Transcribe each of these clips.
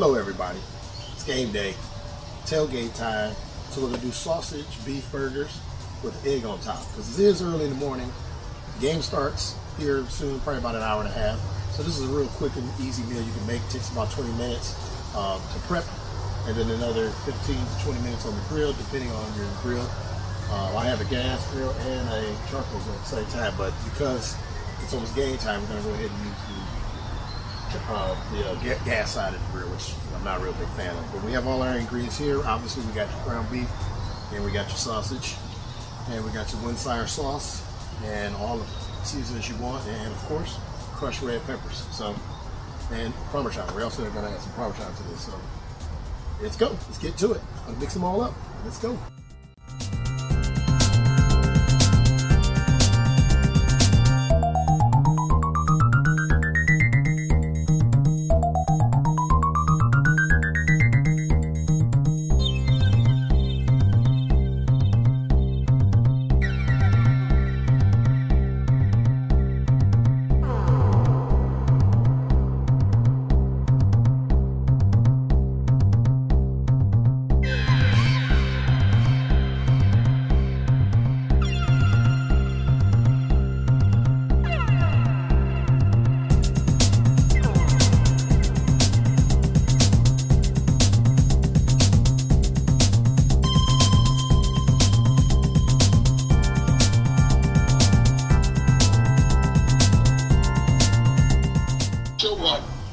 Hello everybody, it's game day, tailgate time, so we're going to do sausage beef burgers with egg on top, because it is early in the morning. The game starts here soon, probably about an hour and a half, so this is a real quick and easy meal you can make. It takes about 20 minutes to prep, and then another 15 to 20 minutes on the grill, depending on your grill. I have a gas grill and a charcoal grill at the same time, but because it's almost game time, we're going to go ahead and use the gas side of the grill, which I'm not a real big fan of. But we have all our ingredients here. Obviously, we got your ground beef, and we got your sausage, and we got your Worcestershire sauce, and all the seasonings you want, and of course, crushed red peppers. So, and Parmesan. We also are going to add some Parmesan to this. So, let's go. Let's get to it. I'll mix them all up. Let's go.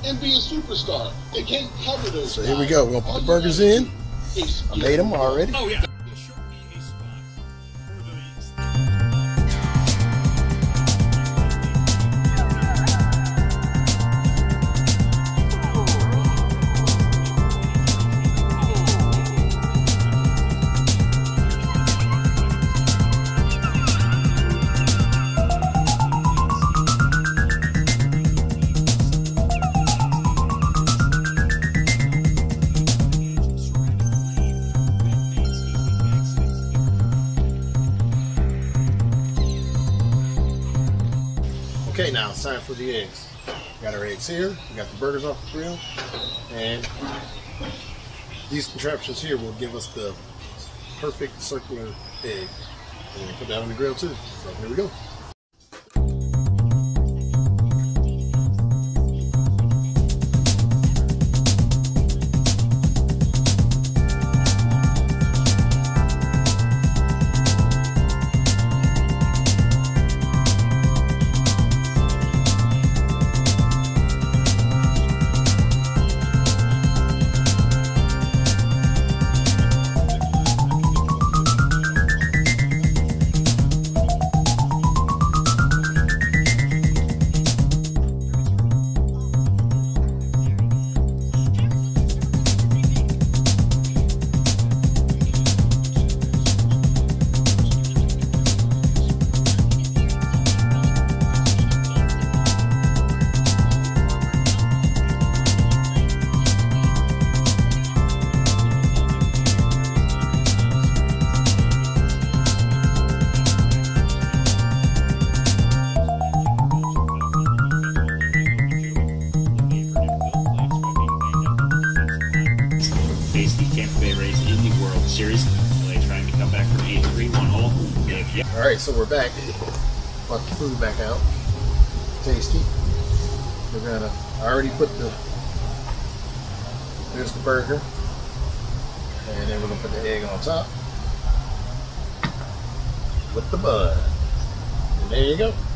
And be a superstar. They can't cover those. So here we go. We'll put the burgers in. I made them already. Oh yeah. Okay, now it's time for the eggs. We got our eggs here, we got the burgers off the grill, and these contraptions here will give us the perfect circular egg. And we put that on the grill too, so here we go. Series LA trying to come back from 8-3 one hole. All right, so we're back. Brought the food back out. Tasty. We're gonna. I already put the. There's the burger, and then we're gonna put the egg on top with the bun. And there you go.